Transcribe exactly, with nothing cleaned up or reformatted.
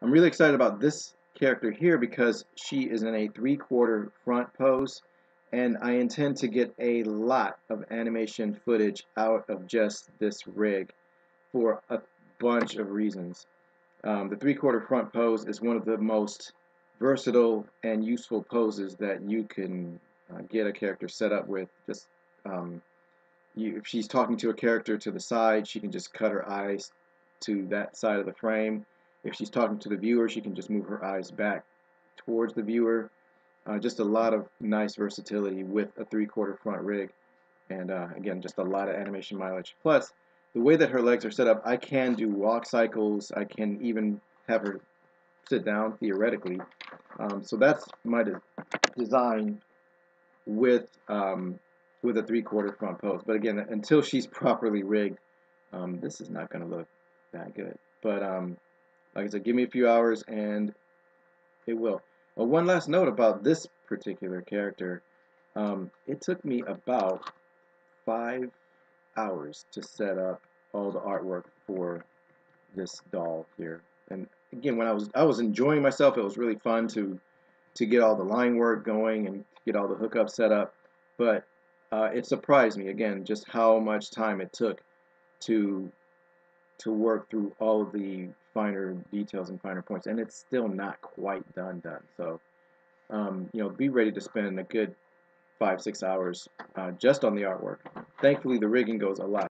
I'm really excited about this character here because she is in a three-quarter front pose, and I intend to get a lot of animation footage out of just this rig for a bunch of reasons. Um, the three-quarter front pose is one of the most versatile and useful poses that you can uh, get a character set up with. Just um, you, if she's talking to a character to the side, she can just cut her eyes to that side of the frame. If she's talking to the viewer, she can just move her eyes back towards the viewer. Uh, just a lot of nice versatility with a three-quarter front rig, and uh, again, just a lot of animation mileage. Plus, the way that her legs are set up, I can do walk cycles. I can even have her sit down theoretically. Um, so that's my de design with um, with a three-quarter front pose. But again, until she's properly rigged, um, this is not going to look that good. But um, like I said, give me a few hours, and it will. Well, one last note about this particular character. Um, it took me about five hours to set up all the artwork for this doll here. And again, when I was I was enjoying myself, it was really fun to to get all the line work going and get all the hookups set up. But uh, it surprised me again just how much time it took to to work through all of the finer details and finer points, and it's still not quite done done. So um, you know, be ready to spend a good five six hours uh, just on the artwork. Thankfully, the rigging goes a lot